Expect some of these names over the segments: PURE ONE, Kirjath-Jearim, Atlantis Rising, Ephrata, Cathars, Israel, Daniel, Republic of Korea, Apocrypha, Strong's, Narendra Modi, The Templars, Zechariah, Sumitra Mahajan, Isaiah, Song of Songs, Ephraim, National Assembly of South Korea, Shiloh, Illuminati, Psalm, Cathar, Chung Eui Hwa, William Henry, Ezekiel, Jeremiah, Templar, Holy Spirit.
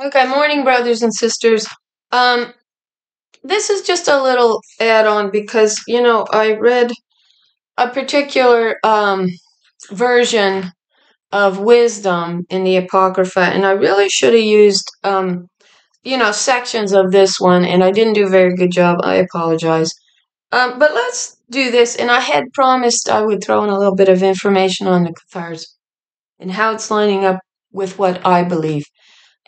Okay, morning, brothers and sisters. This is just a little add-on because, you know, I read a particular version of wisdom in the Apocrypha, and I really should have used, you know, sections of this one, and I didn't do a very good job. I apologize. But let's do this, and I had promised I would throw in a little bit of information on the Cathars and how it's lining up with what I believe.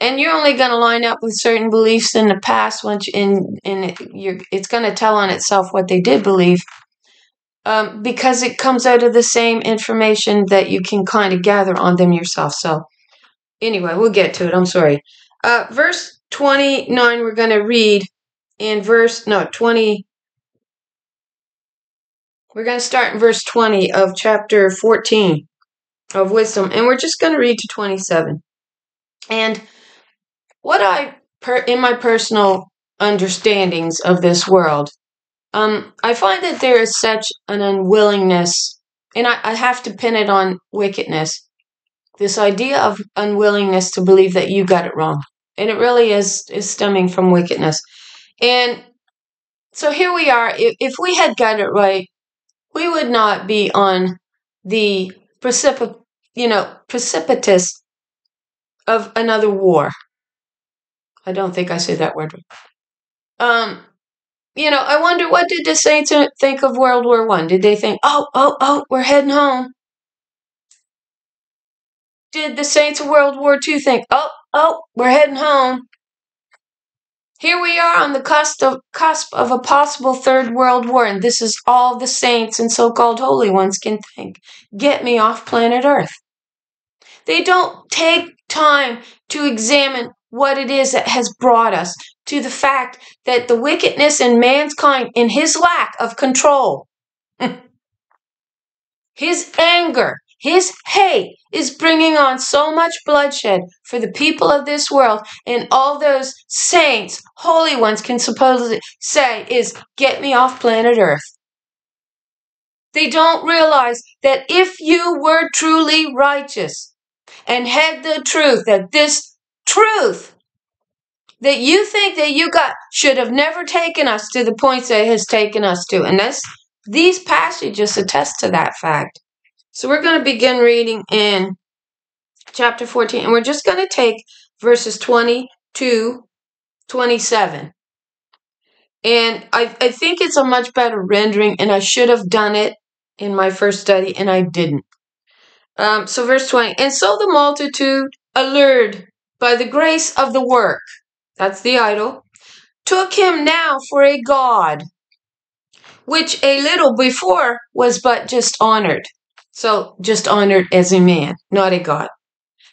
And you're only going to line up with certain beliefs in the past, once it's going to tell on itself what they did believe, because it comes out of the same information that you can kind of gather on them yourself. So anyway, we'll get to it. I'm sorry. Verse 29, we're going to read in verse, no, 20. We're going to start in verse 20 of chapter 14 of Wisdom, and we're just going to read to 27. And what I, in my personal understandings of this world, I find that there is such an unwillingness, and I have to pin it on wickedness, this idea of unwillingness to believe that you got it wrong. And it really is stemming from wickedness. And so here we are. If we had got it right, we would not be on the precipitous of another war. I don't think I say that word. You know, I wonder, what did the saints think of World War I? Did they think, oh, we're heading home? Did the saints of World War II think, oh, we're heading home? Here we are on the cusp of a possible third world war, and this is all the saints and so-called holy ones can think. Get me off planet Earth. They don't take time to examine what it is that has brought us to the fact that the wickedness in mankind, in his lack of control, his anger, his hate, is bringing on so much bloodshed for the people of this world, and all those saints, holy ones, can supposedly say is, get me off planet Earth. They don't realize that if you were truly righteous and had the truth, that this truth that you think that you got should have never taken us to the points that it has taken us to. And these passages attest to that fact. So we're going to begin reading in chapter 14, and we're just going to take verses 20 to 27. And I think it's a much better rendering, and I should have done it in my first study, and I didn't. So verse 20, and so the multitude, allured by the grace of the work, that's the idol, took him now for a god, which a little before was but just honored. So just honored as a man, not a god.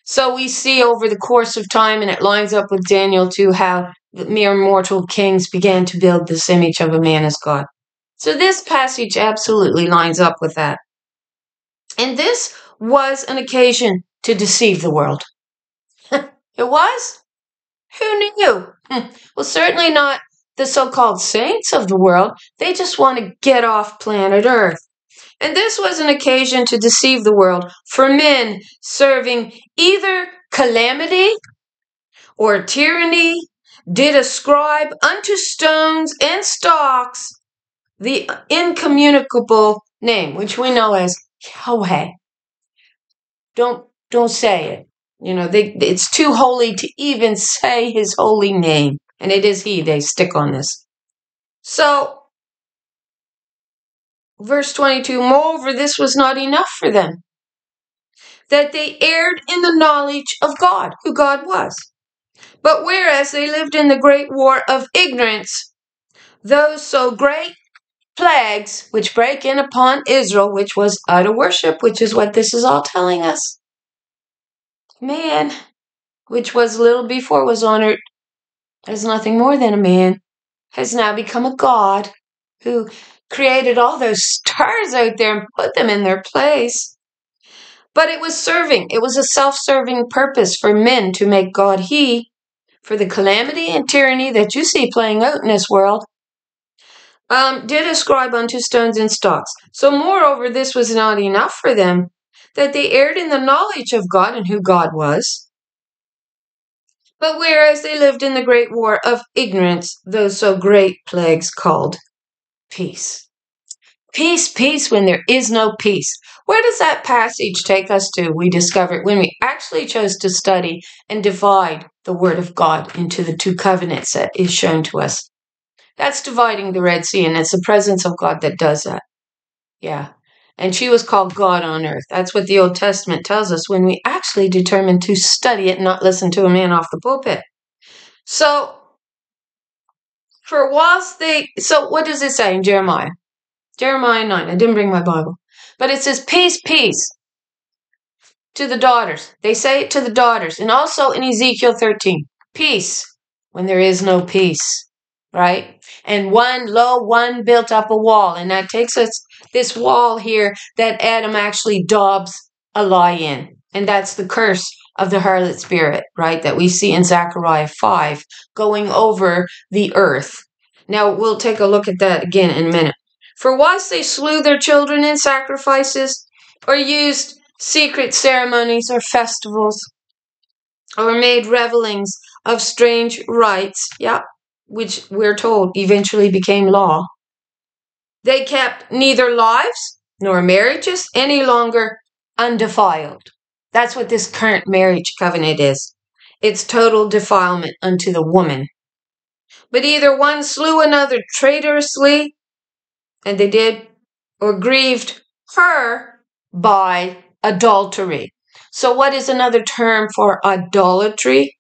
So we see over the course of time, and it lines up with Daniel 2, how the mere mortal kings began to build this image of a man as God. So this passage absolutely lines up with that. And this was an occasion to deceive the world. It was? Who knew? Well, certainly not the so-called saints of the world. They just want to get off planet Earth. And this was an occasion to deceive the world, for men serving either calamity or tyranny did ascribe unto stones and stocks the incommunicable name, which we know as Yahweh. Don't say it. You know, it's too holy to even say his holy name. And it is he, they stick on this. So, verse 22, moreover, this was not enough for them, that they erred in the knowledge of God, who God was. But whereas they lived in the great war of ignorance, those so great plagues which break in upon Israel, which was idol worship, which is what this is all telling us. Man, which was little before was honored as nothing more than a man, has now become a god who created all those stars out there and put them in their place. But it was a self-serving purpose for men to make God he, for the calamity and tyranny that you see playing out in this world, did ascribe unto stones and stocks. So moreover, this was not enough for them, that they erred in the knowledge of God and who God was. but whereas they lived in the great war of ignorance, those so great plagues called peace. Peace, peace, when there is no peace. Where does that passage take us to? We discover it when we actually chose to study and divide the Word of God into the two covenants that is shown to us. That's dividing the Red Sea, and it's the presence of God that does that. Yeah. And she was called God on earth. That's what the Old Testament tells us when we actually determine to study it, not listen to a man off the pulpit. So what does it say in Jeremiah? Jeremiah 9. I didn't bring my Bible. But it says, peace, peace to the daughters. They say it to the daughters. And also in Ezekiel 13, peace when there is no peace, right? And one built up a wall. And that takes us this wall here that Adam actually daubs a lie in. And that's the curse of the harlot spirit, right? That we see in Zechariah 5 going over the earth. Now, we'll take a look at that again in a minute. For whilst they slew their children in sacrifices, or used secret ceremonies or festivals, or made revelings of strange rites, yeah, which we're told eventually became law, they kept neither lives nor marriages any longer undefiled. That's what this current marriage covenant is. It's total defilement unto the woman. But either one slew another traitorously, and they did, or grieved her by adultery. So what is another term for idolatry?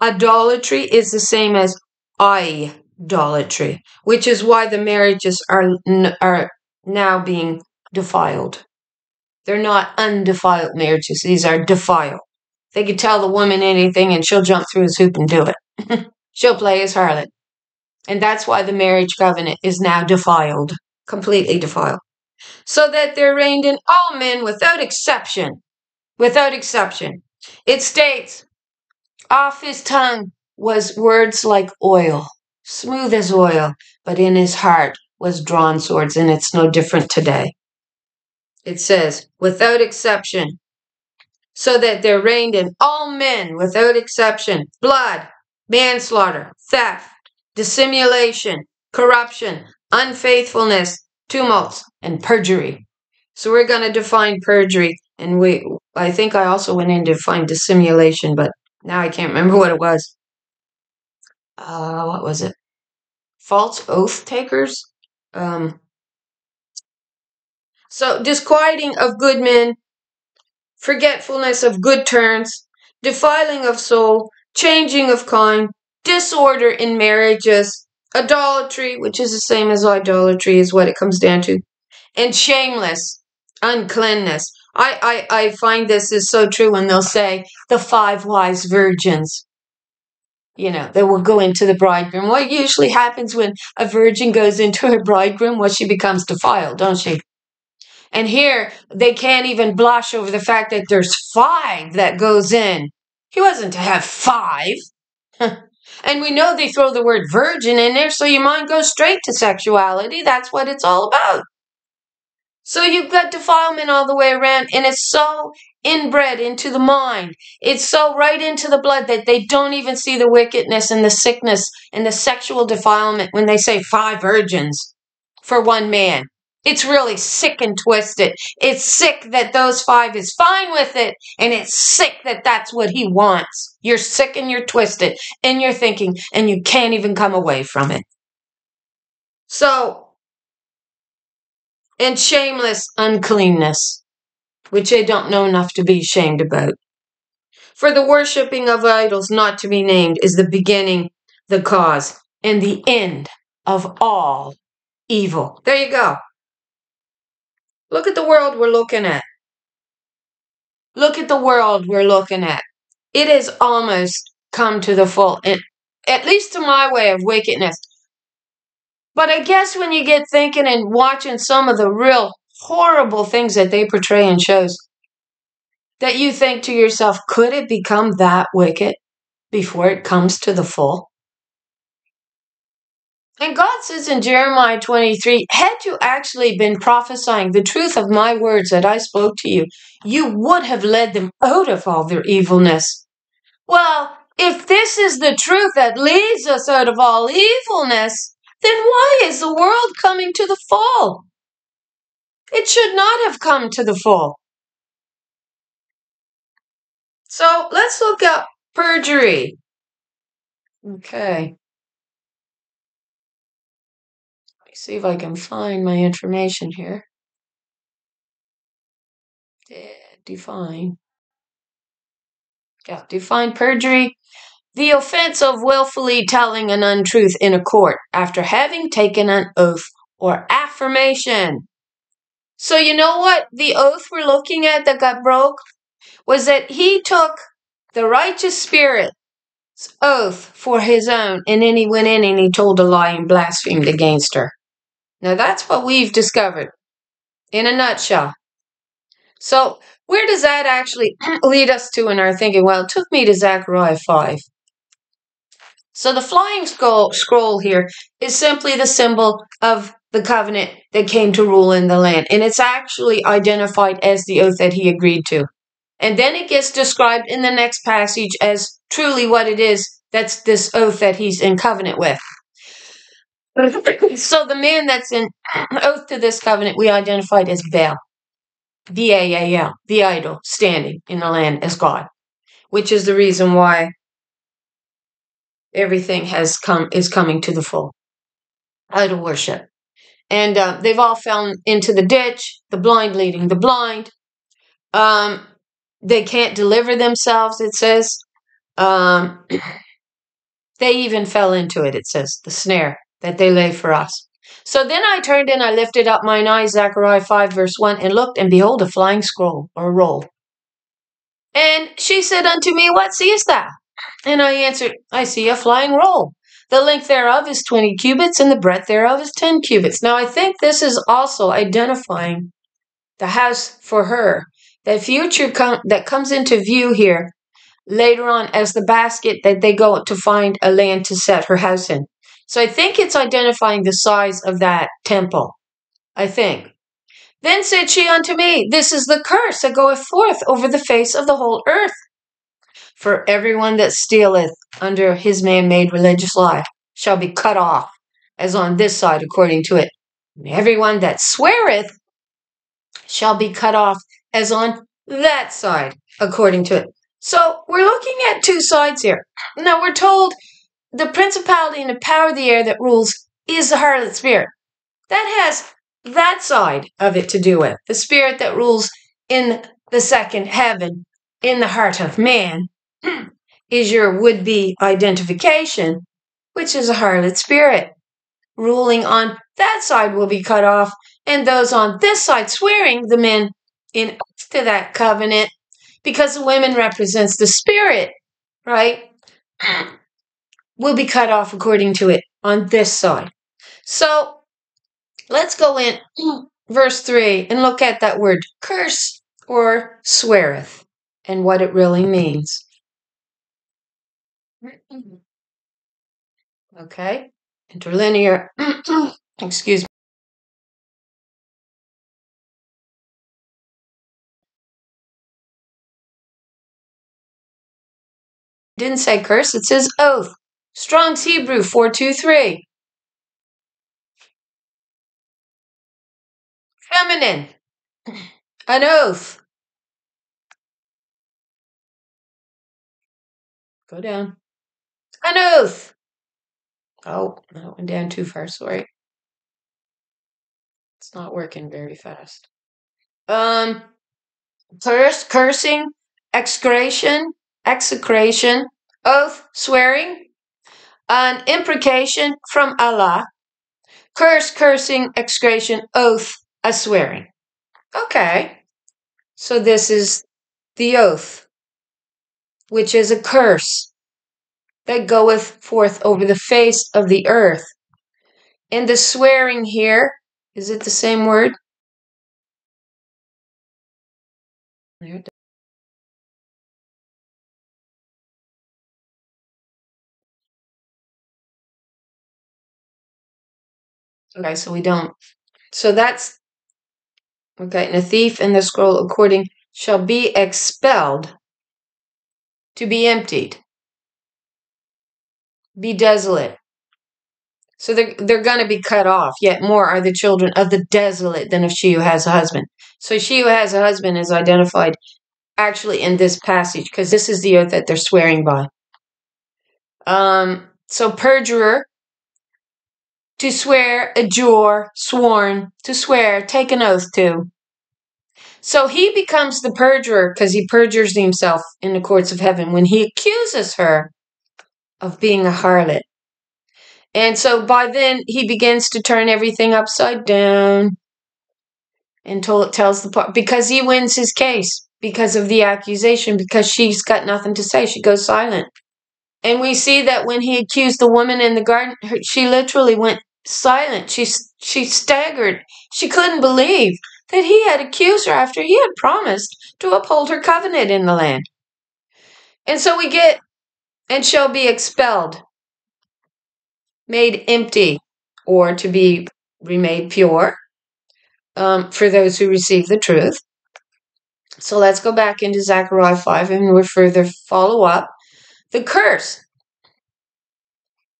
Idolatry is the same as idolatry, which is why the marriages are now being defiled. They're not undefiled marriages. These are defiled. They could tell the woman anything and she'll jump through his hoop and do it. She'll play his harlot. And that's why the marriage covenant is now defiled, completely defiled. So that there reigned in all men without exception. Without exception. It states, off his tongue was words like oil, smooth as oil, but in his heart was drawn swords, and it's no different today. It says, without exception. So that there reigned in all men without exception blood, manslaughter, theft, dissimulation, corruption, unfaithfulness, tumults, and perjury. So we're going to define perjury, and I think I also went in to define dissimulation, but now I can't remember what it was. What was it? False oath takers? So disquieting of good men, forgetfulness of good turns, defiling of soul, changing of kind, disorder in marriages, idolatry, which is the same as idolatry, is what it comes down to, and shameless uncleanness. I find this is so true when they'll say the five wise virgins. You know, they will go into the bridegroom. What usually happens when a virgin goes into her bridegroom? Well, she becomes defiled, don't she? And here they can't even blush over the fact that there's five that goes in. He wasn't to have five. And we know they throw the word virgin in there, so your mind goes straight to sexuality. That's what it's all about. So you've got defilement all the way around, and it's so inbred into the mind. It's so right into the blood that they don't even see the wickedness and the sickness and the sexual defilement when they say five virgins for one man. It's really sick and twisted. It's sick that those five is fine with it, and it's sick that that's what he wants. You're sick and you're twisted in your thinking, and you can't even come away from it. So, and shameless uncleanness, which they don't know enough to be ashamed about. For the worshipping of idols not to be named is the beginning, the cause, and the end of all evil. There you go. Look at the world we're looking at. Look at the world we're looking at. It has almost come to the full, at least to my way of wickedness. But I guess when you get thinking and watching some of the real horrible things that they portray in shows, that you think to yourself, could it become that wicked before it comes to the full? And God says in Jeremiah 23, had you actually been prophesying the truth of my words that I spoke to you, you would have led them out of all their evilness. Well, If this is the truth that leads us out of all evilness, then why is the world coming to the fall? It should not have come to the fall. So let's look at perjury. Okay. Let me see if I can find my information here. Define. Yeah, define perjury. The offense of willfully telling an untruth in a court after having taken an oath or affirmation. So you know what the oath we're looking at that got broke? Was that he took the righteous spirit's oath for his own, and then he went in and he told a lie and blasphemed against her. Now that's what we've discovered in a nutshell. So where does that actually lead us to in our thinking? Well, it took me to Zechariah 5. So the flying scroll here is simply the symbol of the covenant that came to rule in the land. And it's actually identified as the oath that he agreed to. And then it gets described in the next passage as truly what it is that's this oath that he's in covenant with. So the man that's in oath to this covenant we identified as Baal. B-A-A-L, the idol, standing in the land as God, which is the reason why everything is coming to the full. Idol worship. And they've all fallen into the ditch, the blind leading the blind. They can't deliver themselves, it says. They even fell into it, it says, the snare that they lay for us. So then I turned and I lifted up mine eyes, Zechariah 5 verse 1, and looked, and behold, a flying scroll, or roll. And she said unto me, What seest thou? And I answered, I see a flying roll. The length thereof is 20 cubits, and the breadth thereof is 10 cubits. Now I think this is also identifying the house for her. The future that comes into view here later on as the basket that they go to find a land to set her house in. So I think it's identifying the size of that temple, I think. Then said she unto me, This is the curse that goeth forth over the face of the whole earth. For everyone that stealeth under his man-made religious lie shall be cut off, as on this side according to it. And everyone that sweareth shall be cut off, as on that side according to it. So we're looking at two sides here. Now we're told the principality and the power of the air that rules is the harlot spirit. That has that side of it to do with. The spirit that rules in the second heaven, in the heart of man, is your would-be identification, which is a harlot spirit. Ruling on that side will be cut off, and those on this side swearing, the men in oath to that covenant, because the women represents the spirit, right? Will be cut off according to it on this side. So let's go in verse 3 and look at that word curse or sweareth and what it really means. Okay, interlinear, excuse me. Didn't say curse, it says oath. Strong's Hebrew 423. Feminine. An oath. Go down. An oath. Oh, that went down too far, sorry. It's not working very fast. Curse, cursing, execration, oath, swearing. An imprecation from Allah, curse, cursing, execration, oath, a swearing. Okay, so this is the oath, which is a curse that goeth forth over the face of the earth. And the swearing here, is it the same word? There it is. Okay, so we don't. So that's, okay, and a thief in the scroll according shall be expelled to be emptied. be desolate. So they're going to be cut off. Yet more are the children of the desolate than of she who has a husband. So she who has a husband is identified actually in this passage, because this is the oath that they're swearing by. So perjurer, to swear, adjure, sworn, to swear, take an oath to. So he becomes the perjurer because he perjures himself in the courts of heaven when he accuses her of being a harlot. And so by then he begins to turn everything upside down until it tells the part, because he wins his case because of the accusation, because she's got nothing to say. She goes silent. And we see that when he accused the woman in the garden, she literally went silent. She staggered. She couldn't believe that he had accused her after he had promised to uphold her covenant in the land. And so we get, and shall be expelled, made empty, or to be remade pure, for those who receive the truth. So let's go back into Zechariah 5 and we'll further follow up. The curse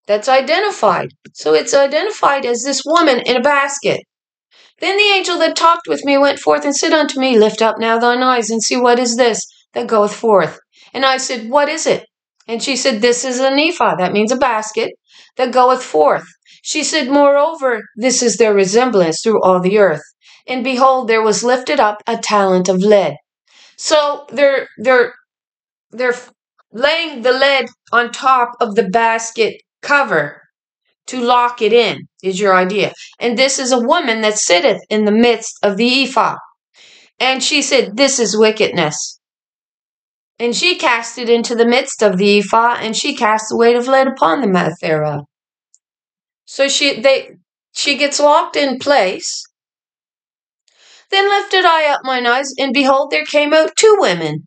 that's identified. So it's identified as this woman in a basket. Then the angel that talked with me went forth and said unto me, Lift up now thine eyes and see what is this that goeth forth. And I said, What is it? And she said, This is an ephah, that means a basket, that goeth forth. She said, Moreover, this is their resemblance through all the earth. And behold, there was lifted up a talent of lead. So they're laying the lead on top of the basket cover to lock it in, is your idea. And this is a woman that sitteth in the midst of the ephah. And she said, This is wickedness. And she cast it into the midst of the ephah, and she cast the weight of lead upon the mouth thereof. So she gets locked in place. Then lifted I up mine eyes, and behold, there came out two women.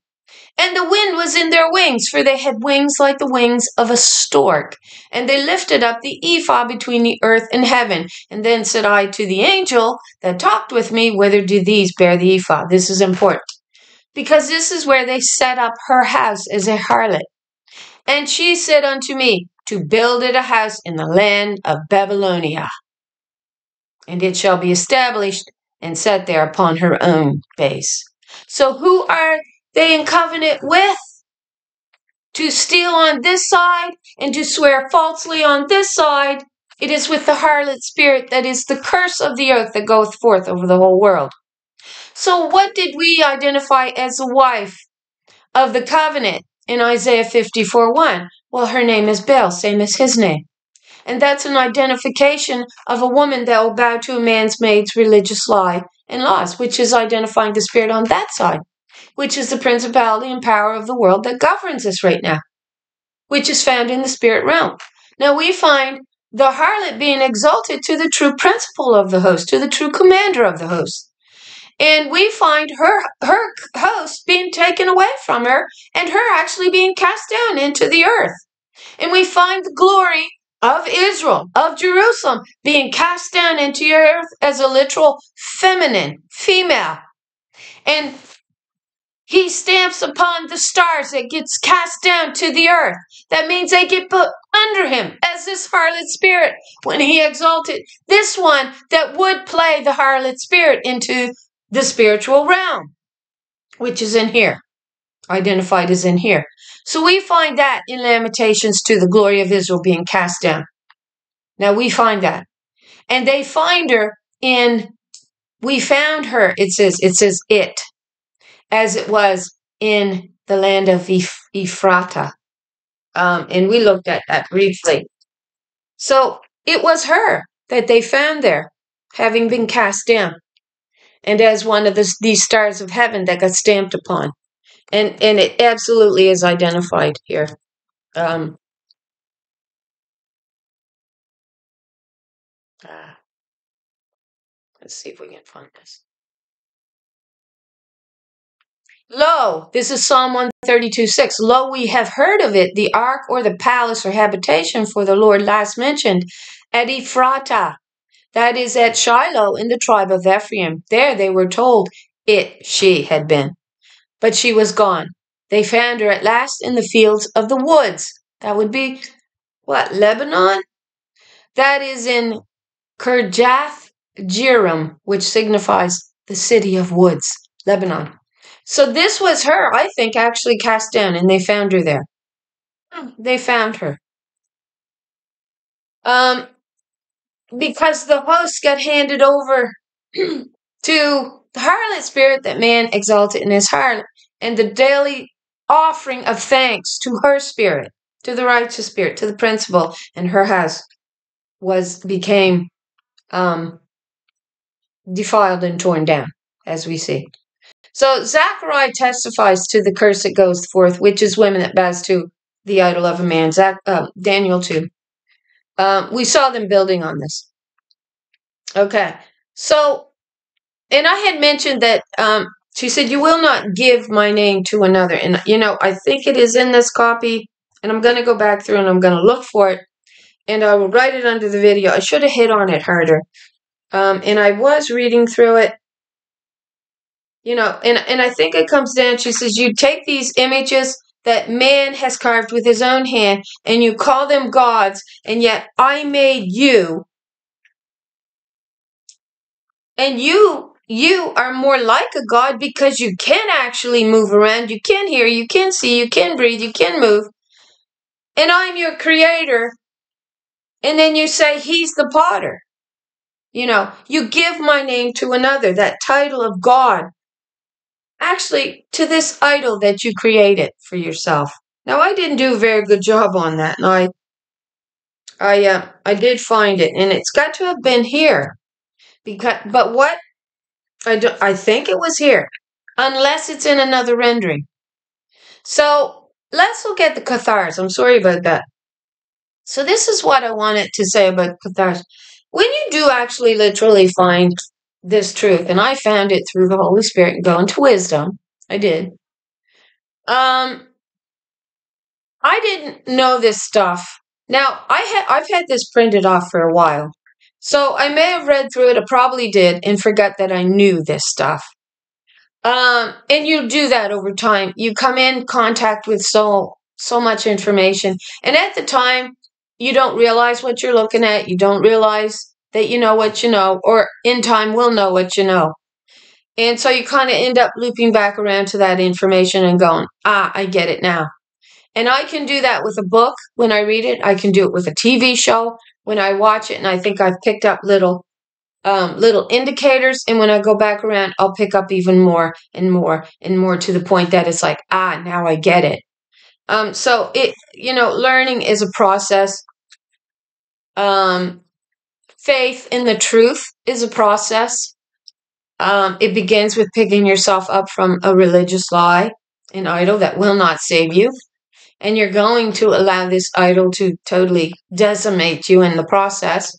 And the wind was in their wings, for they had wings like the wings of a stork. And they lifted up the ephah between the earth and heaven. And then said I to the angel that talked with me, Whither do these bear the ephah? This is important, because this is where they set up her house as a harlot. And she said unto me, To build it a house in the land of Babylonia. And it shall be established and set there upon her own base. So who are they in covenant with? To steal on this side and to swear falsely on this side. It is with the harlot spirit that is the curse of the earth that goeth forth over the whole world. So what did we identify as the wife of the covenant in Isaiah 54:1? Well, her name is Baal, same as his name. And that's an identification of a woman that will bow to a man's maid's religious lie and laws, which is identifying the spirit on that side, which is the principality and power of the world that governs us right now, which is found in the spirit realm. Now we find the harlot being exalted to the true principal of the host, to the true commander of the host. And we find her host being taken away from her, and her actually being cast down into the earth. And we find the glory of Israel, of Jerusalem, being cast down into the earth as a literal feminine, female. And he stamps upon the stars that gets cast down to the earth. That means they get put under him as this harlot spirit when he exalted this one that would play the harlot spirit into the spiritual realm, which is in here, identified as in here. So we find that in Lamentations to the glory of Israel being cast down. Now we find that. And they find her in, we found her, it says, as it was in the land of Ephrata. And we looked at that briefly. So it was her that they found there, having been cast down, and as one of these stars of heaven that got stamped upon. And it absolutely is identified here. Let's see if we can find this. Lo, this is Psalm 132:6. Lo, we have heard of it, the ark or the palace or habitation for the Lord last mentioned at Ephrata. That is at Shiloh in the tribe of Ephraim. There they were told she had been. But she was gone. They found her at last in the fields of the woods. That would be what, Lebanon? That is in Kirjath-Jearim, which signifies the city of woods, Lebanon. So this was her, I think, actually cast down, and they found her there. They found her. Because the host got handed over to the harlot spirit that man exalted in his heart, and the daily offering of thanks to her spirit, to the righteous spirit, to the principal, and her house became defiled and torn down, as we see. So Zechariah testifies to the curse that goes forth, which is women that bows to the idol of a man. Daniel 2. We saw them building on this. Okay. So, and I had mentioned that she said, you will not give my name to another. And, you know, I think it is in this copy. And I'm going to go back through and I'm going to look for it. And I will write it under the video. I should have hit on it harder. And I was reading through it. You know, and I think it comes down, she says, you take these images that man has carved with his own hand, and you call them gods, and yet I made you. And you are more like a god because you can actually move around, you can hear, you can see, you can breathe, you can move. And I'm your creator. And then you say, he's the potter. You know, you give my name to another, that title of God. Actually, to this idol that you created for yourself. Now, I didn't do a very good job on that, and I did find it, and it's got to have been here, because. But what I think it was here, unless it's in another rendering. So let's look at the Cathars. I'm sorry about that. So this is what I wanted to say about Cathars. When you do actually literally find this truth, and I found it through the Holy Spirit and going to wisdom. I did. I didn't know this stuff. Now, I've had this printed off for a while. So I may have read through it, I probably did, and forgot that I knew this stuff. And you do that over time. You come in contact with so much information. And at the time, you don't realize what you're looking at. You don't realize that you know what you know, or in time will know what you know. And so you kind of end up looping back around to that information and going, I get it now. And I can do that with a book when I read it. I can do it with a TV show when I watch it, and I think I've picked up little indicators, and when I go back around, I'll pick up even more and more and more to the point that it's like, now I get it. So it, you know, learning is a process. Faith in the truth is a process. It begins with picking yourself up from a religious lie, an idol that will not save you. And you're going to allow this idol to totally decimate you in the process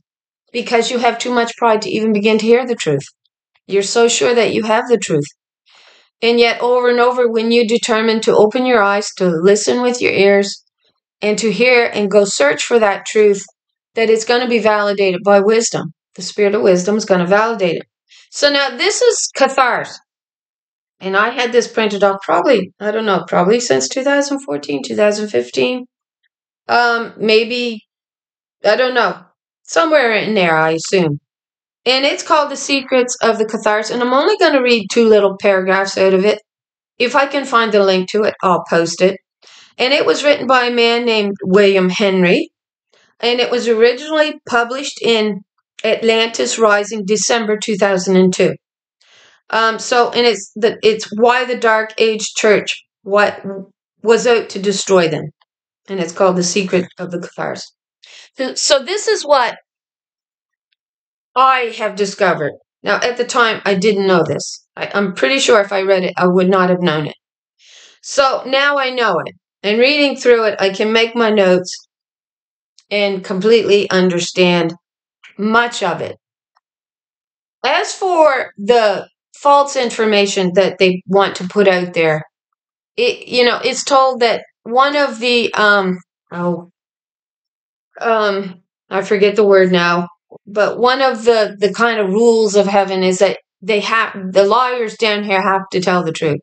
because you have too much pride to even begin to hear the truth. You're so sure that you have the truth. And yet over and over, when you determine to open your eyes, to listen with your ears, and to hear and go search for that truth, that it's going to be validated by wisdom. The spirit of wisdom is going to validate it. So now this is Cathars. And I had this printed off probably, I don't know, probably since 2014, 2015. Maybe, I don't know, somewhere in there, I assume. And it's called The Secrets of the Cathars. And I'm only going to read two little paragraphs out of it. If I can find the link to it, I'll post it. And it was written by a man named William Henry. And it was originally published in Atlantis Rising, December 2002. And it's why the Dark Age Church was out to destroy them, and it's called The Secret of the Cathars. So this is what I have discovered. Now, at the time, I didn't know this. I'm pretty sure if I read it, I would not have known it. So now I know it, and reading through it, I can make my notes and completely understand much of it. As for the false information that they want to put out there, it's told that one of the I forget the word now, but one of the kind of rules of heaven is that the liars down here have to tell the truth.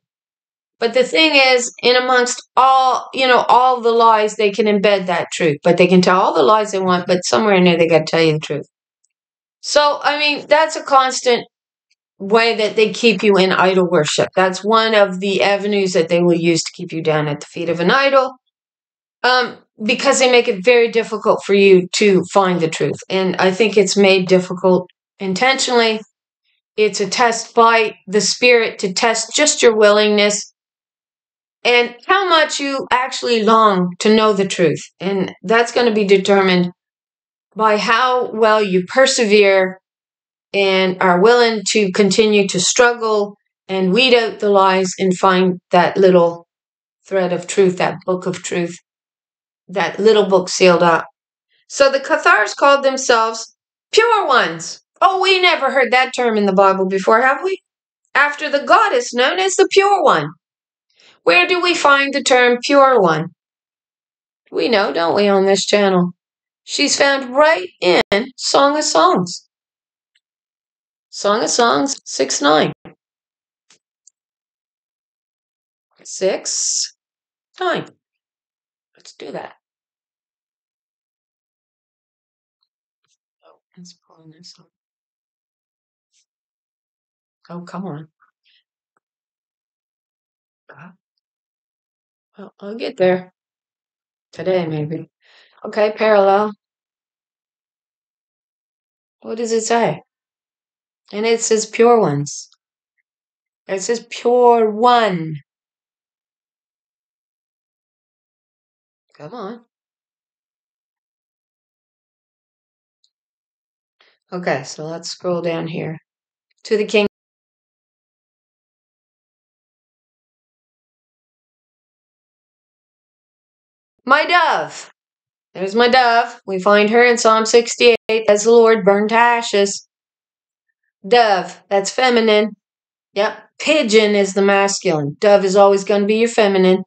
But the thing is, in amongst all, all the lies, they can embed that truth. But they can tell all the lies they want, but somewhere in there, they got to tell you the truth. So, I mean, that's a constant way that they keep you in idol worship. That's one of the avenues that they will use to keep you down at the feet of an idol. Because they make it very difficult for you to find the truth. And I think it's made difficult intentionally. It's a test by the Spirit to test just your willingness and how much you actually long to know the truth. And that's going to be determined by how well you persevere and are willing to continue to struggle and weed out the lies and find that little thread of truth, that book of truth, that little book sealed up. So the Cathars called themselves pure ones. Oh, we never heard that term in the Bible before, have we? After the goddess known as the pure one. Where do we find the term pure one? We know, don't we, on this channel? She's found right in Song of Songs. Song of Songs 6:9. 6:9. Let's do that. Oh, it's pulling this up. Oh, come on. Well, I'll get there today, maybe. Okay, parallel. What does it say? And it says pure ones. It says pure one. Come on. Okay, so let's scroll down here to the king. My dove. There's my dove. We find her in Psalm 68 as the Lord burned to ashes. Dove, that's feminine. Yep. Pigeon is the masculine. Dove is always going to be your feminine.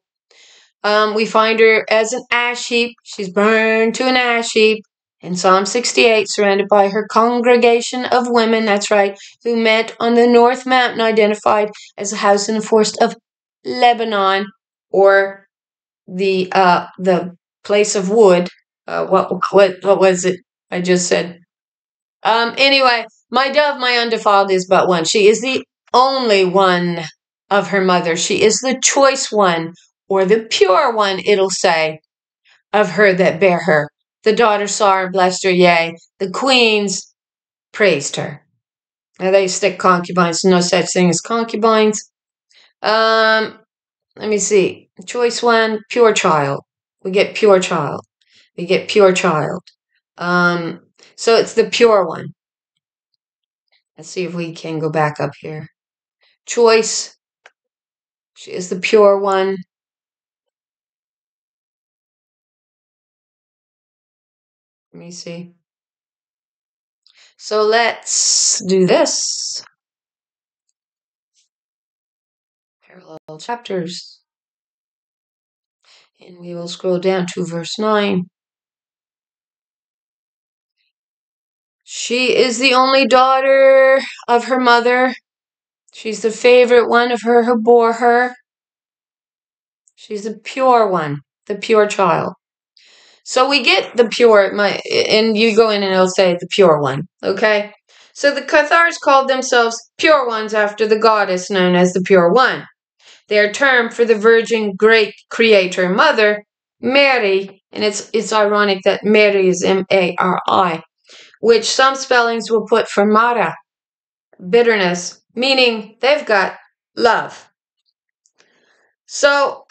We find her as an ash heap. She's burned to an ash heap in Psalm 68, surrounded by her congregation of women, that's right, who met on the north mountain identified as a house in the forest of Lebanon, or the place of wood. What was it I just said? Anyway, my dove, my undefiled, is but one. She is the only one of her mother. She is the choice one, or the pure one, it'll say, of her that bare her. The daughter saw her, blessed her, yea, the queens praised her. Now they stick concubines. No such thing as concubines. Let me see. Choice one, pure child. We get pure child. We get pure child. So it's the pure one. Let's see if we can go back up here. Choice. She is the pure one. Let me see. So let's do this. Parallel chapters. And we will scroll down to verse 9. She is the only daughter of her mother. She's the favorite one of her who bore her. She's the pure one, the pure child. So we get the pure, and you go in and it'll say the pure one, okay? So the Cathars called themselves pure ones after the goddess known as the pure one. Their term for the virgin great creator mother, Mary, and it's ironic that Mary is M-A-R-I, which some spellings will put for Mara, bitterness, meaning they've got love. So,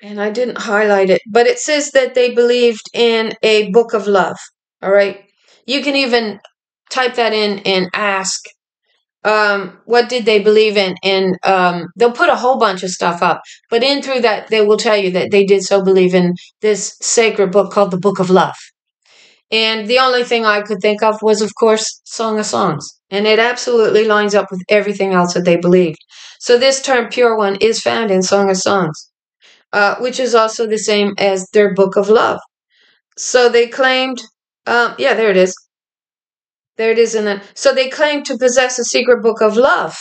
and I didn't highlight it, but it says that they believed in a book of love, all right? You can even type that in and ask, what did they believe in? And they'll put a whole bunch of stuff up. But in through that, they will tell you that they did so believe in this sacred book called the Book of Love. And the only thing I could think of was, of course, Song of Songs. And it absolutely lines up with everything else that they believed. So this term pure one is found in Song of Songs, which is also the same as their Book of Love. So they claimed, yeah, there it is. There it is in that. So they claim to possess a secret book of love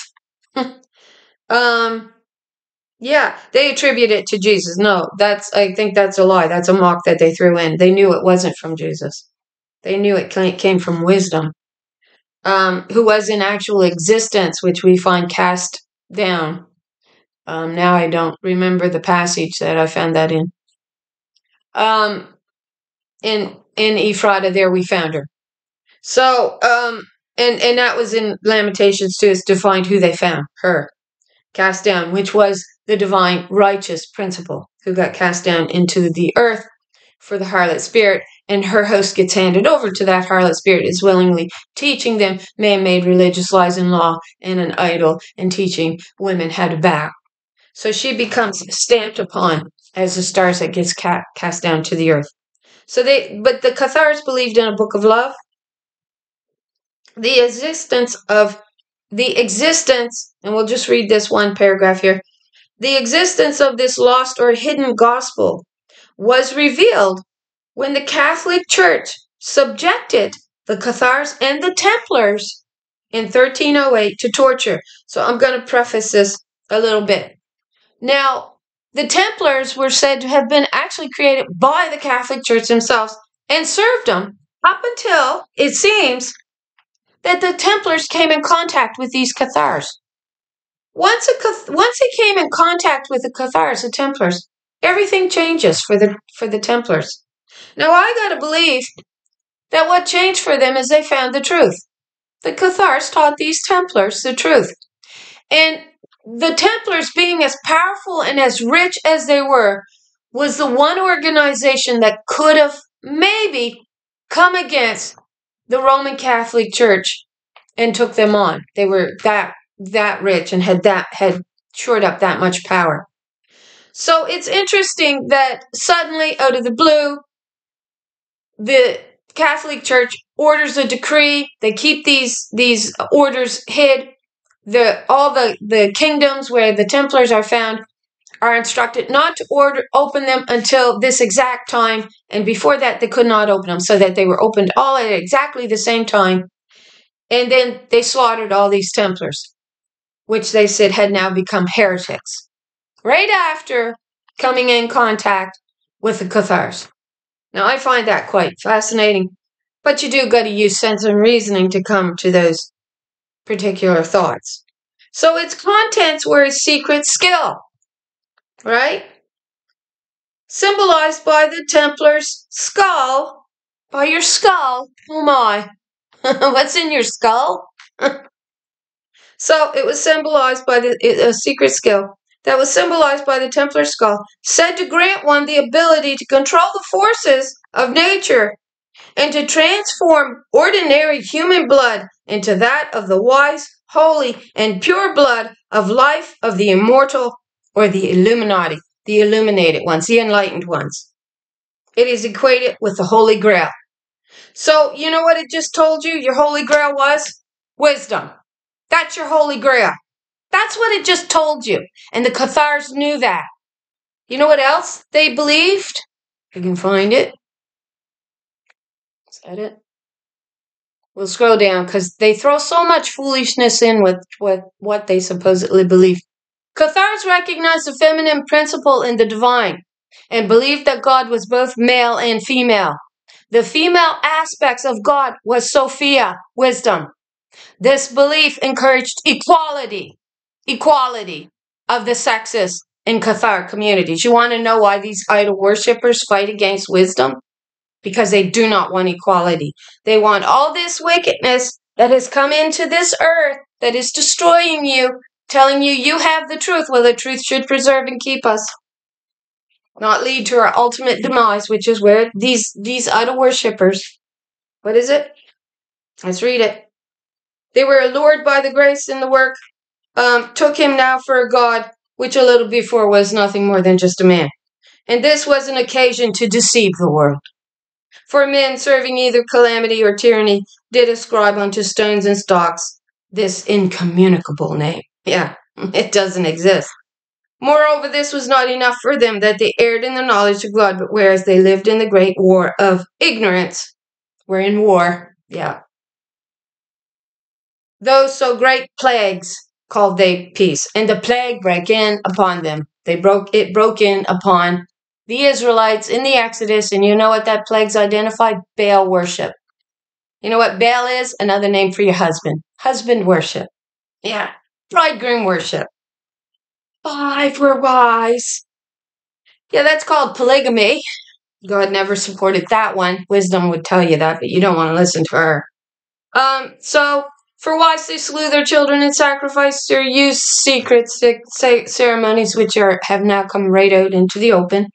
Yeah, they attribute it to Jesus. No, I think that's a lie. That's a mock that they threw in. They knew it wasn't from Jesus. They knew it came from wisdom, who was in actual existence, which we find cast down. Now I don't remember the passage that I found that in. In Ephrata, there we found her. So, and that was in Lamentations too. It's defined who they found, her. Cast down, which was the divine righteous principle, who got cast down into the earth for the harlot spirit, and her host gets handed over to that harlot spirit, is willingly teaching them man-made religious lies and law and an idol, and teaching women how to bow. So she becomes stamped upon as the stars that gets cast down to the earth. So but the Cathars believed in a book of love, the existence, and we'll just read this one paragraph here. The existence of this lost or hidden gospel was revealed when the Catholic Church subjected the Cathars and the Templars in 1308 to torture. So I'm going to preface this a little bit. Now, the Templars were said to have been actually created by the Catholic Church themselves and served them up until, it seems, that the Templars came in contact with these Cathars. Once they came in contact with the Cathars, the Templars, everything changes for the Templars. Now I gotta believe that what changed for them is they found the truth. The Cathars taught these Templars the truth. And the Templars, being as powerful and as rich as they were, was the one organization that could have maybe come against the Roman Catholic Church and took them on. They were that rich and had shored up that much power. So it's interesting that suddenly, out of the blue, the Catholic Church orders a decree. They keep these orders hid. All the kingdoms where the Templars are found are instructed not to open them until this exact time, and before that they could not open them, so that they were opened all at exactly the same time. And then they slaughtered all these Templars, which they said had now become heretics, right after coming in contact with the Cathars. Now I find that quite fascinating, but you do got to use sense and reasoning to come to those particular thoughts. So its contents were a secret skill, right? Symbolized by the Templar's skull. By your skull. Oh my. What's in your skull? So it was symbolized by a secret skill that was symbolized by the Templar's skull, said to grant one the ability to control the forces of nature and to transform ordinary human blood into that of the wise, holy, and pure blood of life of the immortal, or the Illuminati, the illuminated ones, the enlightened ones. It is equated with the Holy Grail. So, you know what it just told you your Holy Grail was? Wisdom. That's your Holy Grail. That's what it just told you. And the Cathars knew that. You know what else they believed? You can find it. Is that it? We'll scroll down, because they throw so much foolishness in with what they supposedly believe. Cathars recognized the feminine principle in the divine and believed that God was both male and female. The female aspects of God was Sophia, wisdom. This belief encouraged equality of the sexes in Cathar communities. You want to know why these idol worshippers fight against wisdom? Because they do not want equality. They want all this wickedness that has come into this earth, that is destroying you, telling you have the truth. Well, the truth should preserve and keep us, not lead to our ultimate demise, which is where these idol worshippers, what is it? Let's read it. They were allured by the grace in the work, took him now for a god, which a little before was nothing more than just a man. And this was an occasion to deceive the world. For men serving either calamity or tyranny did ascribe unto stones and stocks this incommunicable name. Yeah, it doesn't exist. Moreover, this was not enough for them, that they erred in the knowledge of God, but whereas they lived in the great war of ignorance, we're in war, yeah. Those so great plagues called they peace, and the plague broke in upon them. It broke in upon the Israelites in the Exodus, and you know what that plague's identified? Baal worship. You know what Baal is? Another name for your husband. Husband worship. Yeah, bridegroom worship. Five were wise. Yeah, that's called polygamy. God never supported that one. Wisdom would tell you that, but you don't want to listen to her. So, for wives they slew their children and sacrificed or used secret ceremonies which have now come right out into the open,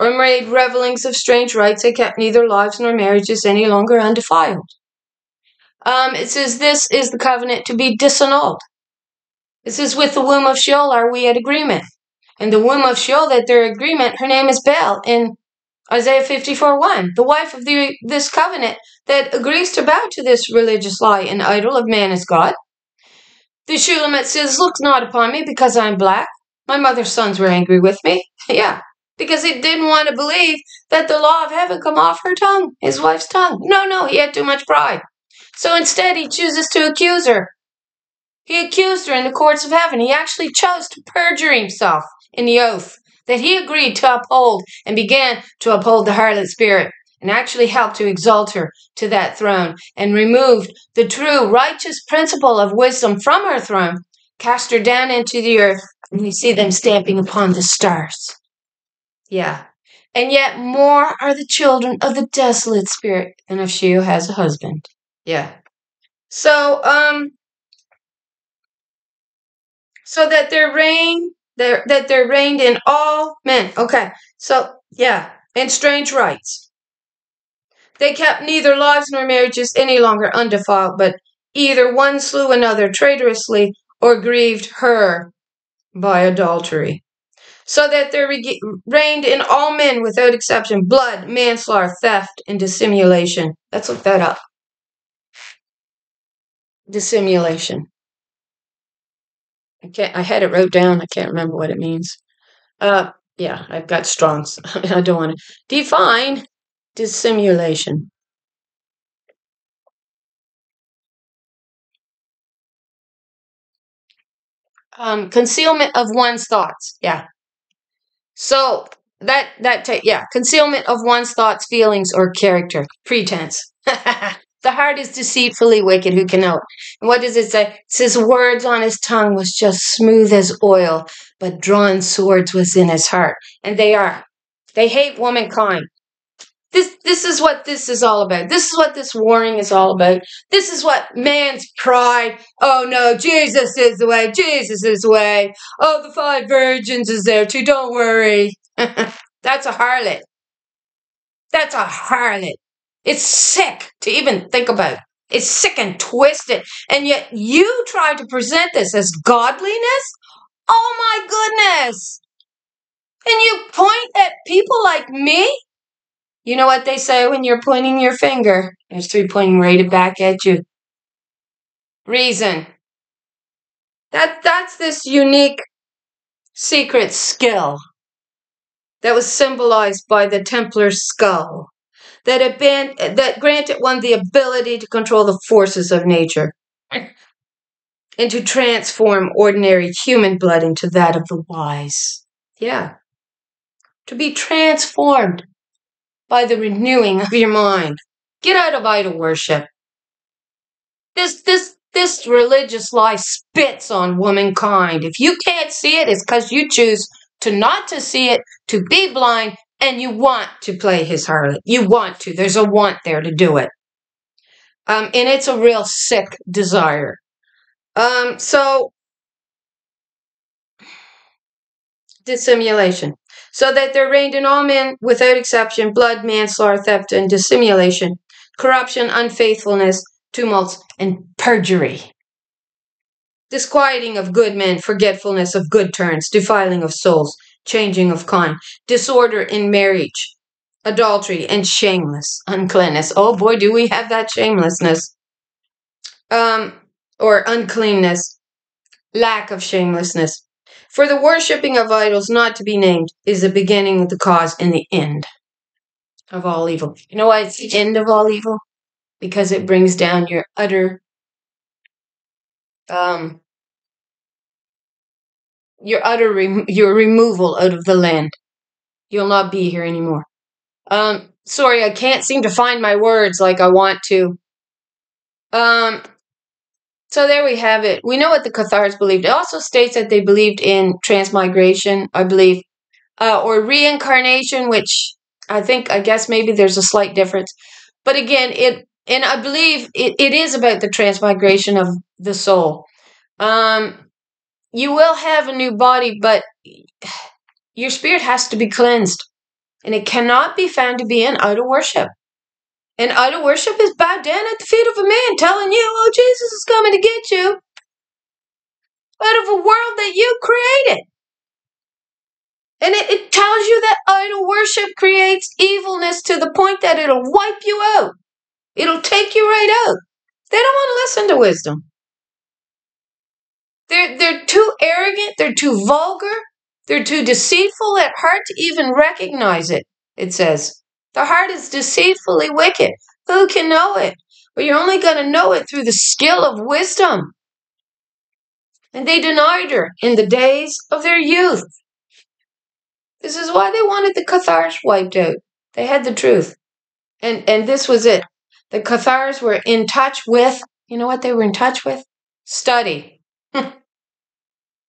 or made revelings of strange rites. They kept neither lives nor marriages any longer undefiled. It says, this is the covenant to be disannulled. It says, with the womb of Sheol are we at agreement. And the womb of Sheol, that their agreement, her name is Baal in Isaiah 54:1, the wife of this covenant that agrees to bow to this religious lie and idol of man is God. The Shulamite says, look not upon me because I'm black. My mother's sons were angry with me. Yeah, because he didn't want to believe that the law of heaven come off her tongue, his wife's tongue. No, he had too much pride. So instead he chooses to accuse her. He accused her in the courts of heaven. He actually chose to perjure himself in the oath that he agreed to uphold, and began to uphold the harlot spirit, and actually helped to exalt her to that throne, and removed the true righteous principle of wisdom from her throne, cast her down into the earth, and we see them stamping upon the stars. Yeah. And yet more are the children of the desolate spirit than of she who has a husband. Yeah. So, so that their reign... that there reigned in all men. Okay, so, yeah, and strange rites. They kept neither lives nor marriages any longer undefiled, but either one slew another traitorously or grieved her by adultery. So that there reigned in all men without exception blood, manslaughter, theft, and dissimulation. Let's look that up. Dissimulation. I had it wrote down. I can't remember what it means. Yeah, I've got Strong's. I don't want to define dissimulation. Concealment of one's thoughts. Yeah. So concealment of one's thoughts, feelings, or character. Pretense. The heart is deceitfully wicked, who can know it? And what does it say? It says, words on his tongue was just smooth as oil, but drawn swords was in his heart. And they are. They hate womankind. This is what this is all about. This is what this warning is all about. This is what man's pride. Oh no, Jesus is the way. Jesus is the way. Oh, the five virgins is there too. Don't worry. That's a harlot. That's a harlot. It's sick to even think about. It's sick and twisted. And yet you try to present this as godliness? Oh my goodness. And you point at people like me? You know what they say when you're pointing your finger? There's three pointing right back at you. Reason. That's this unique secret skill that was symbolized by the Templar's skull. That granted one the ability to control the forces of nature and to transform ordinary human blood into that of the wise. Yeah. To be transformed by the renewing of your mind. Get out of idol worship. This religious lie spits on womankind. If you can't see it, it's because you choose to not to see it, to be blind, and you want to play his harlot. You want to. There's a want there to do it. And it's a real sick desire. So, dissimulation. So that there reigned in all men, without exception, blood, manslaughter, theft, and dissimulation, corruption, unfaithfulness, tumults, and perjury. Disquieting of good men, forgetfulness of good turns, defiling of souls, changing of kind, disorder in marriage, adultery, and shameless uncleanness. Oh boy, do we have that shamelessness. Or uncleanness, lack of shamelessness. For the worshipping of idols not to be named is the beginning of the cause and the end of all evil. You know why it's the end of all evil? Because it brings down your utter your removal out of the land. You'll not be here anymore. Sorry, I can't seem to find my words like I want to. So there we have it. We know what the Cathars believed. It also states that they believed in transmigration, I believe, or reincarnation, which I guess maybe there's a slight difference. But again, I believe it is about the transmigration of the soul. You will have a new body, but your spirit has to be cleansed, and it cannot be found to be in idol worship. And idol worship is bowed down at the feet of a man telling you, oh, Jesus is coming to get you out of a world that you created. And it tells you that idol worship creates evilness to the point that it'll wipe you out. It'll take you right out. They don't want to listen to wisdom. They're too arrogant. They're too vulgar. They're too deceitful at heart to even recognize it, it says. The heart is deceitfully wicked. Who can know it? Well, you're only going to know it through the skill of wisdom. And they denied her in the days of their youth. This is why they wanted the Cathars wiped out. They had the truth. And this was it. The Cathars were in touch with, you know what they were in touch with? Study.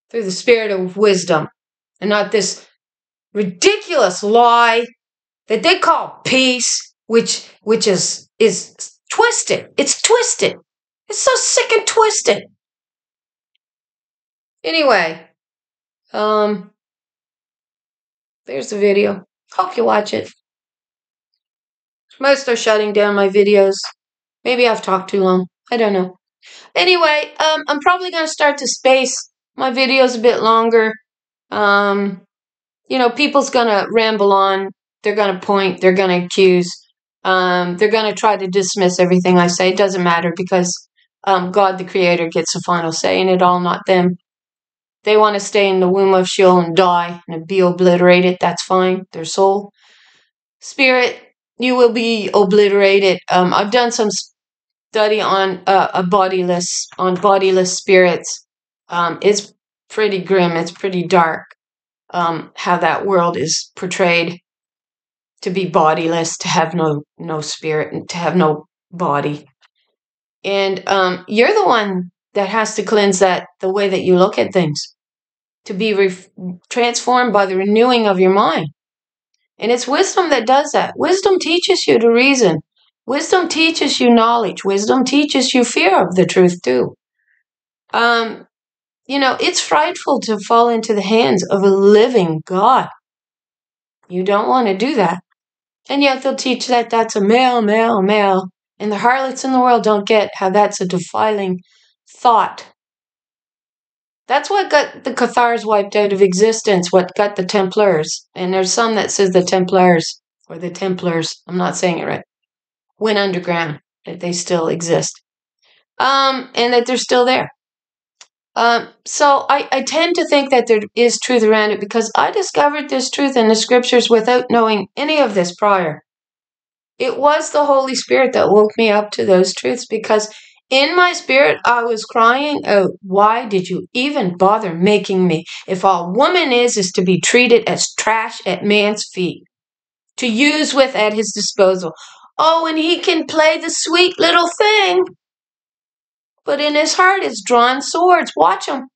Through the spirit of wisdom. And not this ridiculous lie that they call peace, which is twisted. It's twisted. It's so sick and twisted. Anyway, there's the video. Hope you watch it. Most are shutting down my videos. Maybe I've talked too long. I don't know. Anyway, I'm probably going to start to space my videos a bit longer. You know, people's going to ramble on. They're going to point. They're going to accuse. They're going to try to dismiss everything I say. It doesn't matter because God the Creator gets the final say in it all, not them. They want to stay in the womb of Sheol and die and be obliterated. That's fine. Their soul. Spirit, you will be obliterated. I've done some study on bodiless spirits. It's pretty grim. It's pretty dark how that world is portrayed. To be bodiless, to have no spirit, and to have no body. And you're the one that has to cleanse that, the way that you look at things. To be transformed by the renewing of your mind. And it's wisdom that does that. Wisdom teaches you to reason. Wisdom teaches you knowledge. Wisdom teaches you fear of the truth too. You know, it's frightful to fall into the hands of a living God. You don't want to do that. And yet they'll teach that that's a male. And the harlots in the world don't get how that's a defiling thought. That's what got the Cathars wiped out of existence, what got the Templars. And there's some that says the Templars, or the Templars, I'm not saying it right, went underground, that they still exist. And that they're still there. So I tend to think that there is truth around it because I discovered this truth in the scriptures without knowing any of this prior. It was the Holy Spirit that woke me up to those truths because in my spirit I was crying out, why did you even bother making me? If all woman is to be treated as trash at man's feet, to use with at his disposal. Oh, and he can play the sweet little thing. But in his heart is drawn swords. Watch them.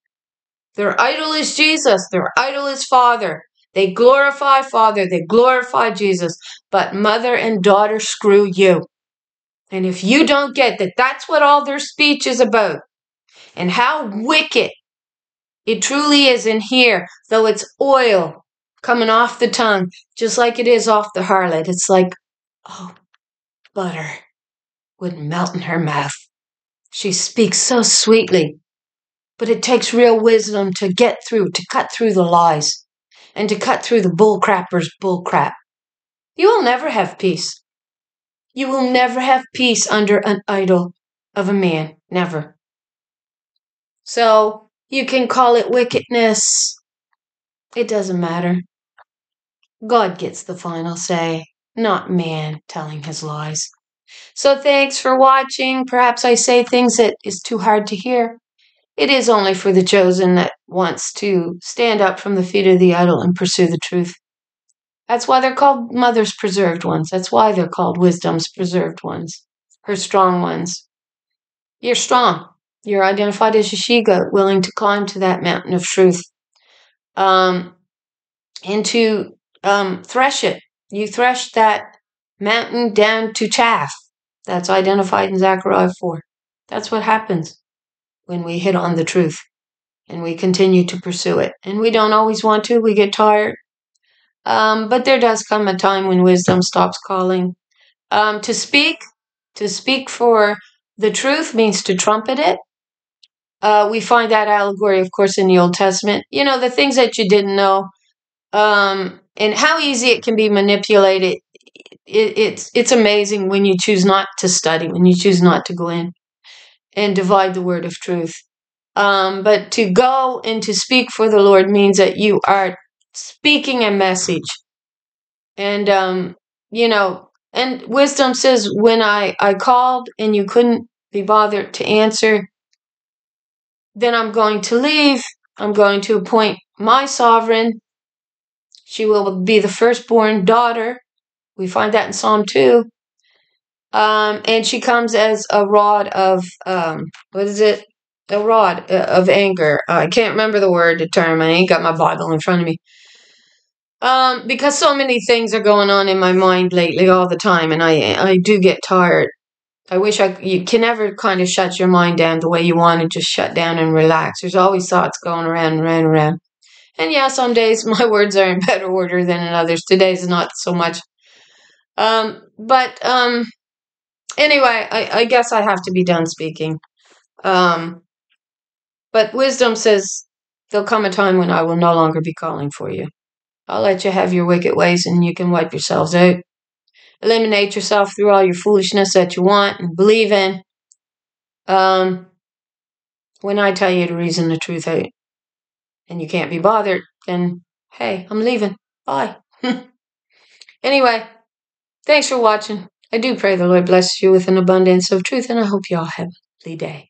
Their idol is Jesus. Their idol is Father. They glorify Father. They glorify Jesus. But mother and daughter, screw you. And if you don't get that, that's what all their speech is about. And how wicked it truly is in here, though it's oil coming off the tongue, just like it is off the harlot. It's like, oh, butter would melt in her mouth. She speaks so sweetly, but it takes real wisdom to get through, to cut through the lies, and to cut through the bullcrapper's bullcrap. You will never have peace. You will never have peace under an idol of a man. Never. So you can call it wickedness. It doesn't matter. God gets the final say, not man telling his lies. So thanks for watching. Perhaps I say things that is too hard to hear. It is only for the chosen that wants to stand up from the feet of the idol and pursue the truth. That's why they're called mother's preserved ones. That's why they're called wisdom's preserved ones, her strong ones. You're strong. You're identified as a she-goat, willing to climb to that mountain of truth and to thresh it. You thresh that mountain down to chaff. That's identified in Zechariah 4. That's what happens when we hit on the truth and we continue to pursue it. And we don't always want to. We get tired. But there does come a time when wisdom stops calling. To speak for the truth means to trumpet it. We find that allegory, of course, in the Old Testament. You know, the things that you didn't know and how easy it can be manipulated. It's amazing when you choose not to study, when you choose not to go in and divide the word of truth. But to go and to speak for the Lord means that you are speaking a message. And, you know, and wisdom says, when I called and you couldn't be bothered to answer, then I'm going to leave. I'm going to appoint my sovereign. She will be the firstborn daughter. We find that in Psalm 2. And she comes as a rod of, A rod of anger. I can't remember the term. I ain't got my Bible in front of me. Because so many things are going on in my mind lately all the time, and I do get tired. I wish you can never kind of shut your mind down the way you want to just shut down and relax. There's always thoughts going around and around and around. And yeah, some days my words are in better order than in others. Today's not so much. Anyway, I guess I have to be done speaking. But wisdom says, there'll come a time when I will no longer be calling for you. I'll let you have your wicked ways and you can wipe yourselves out. Eliminate yourself through all your foolishness that you want and believe in. When I tell you to reason the truth out and you can't be bothered, then, hey, I'm leaving. Bye. Anyway, thanks for watching. I do pray the Lord bless you with an abundance of truth, and I hope you all have a lovely day.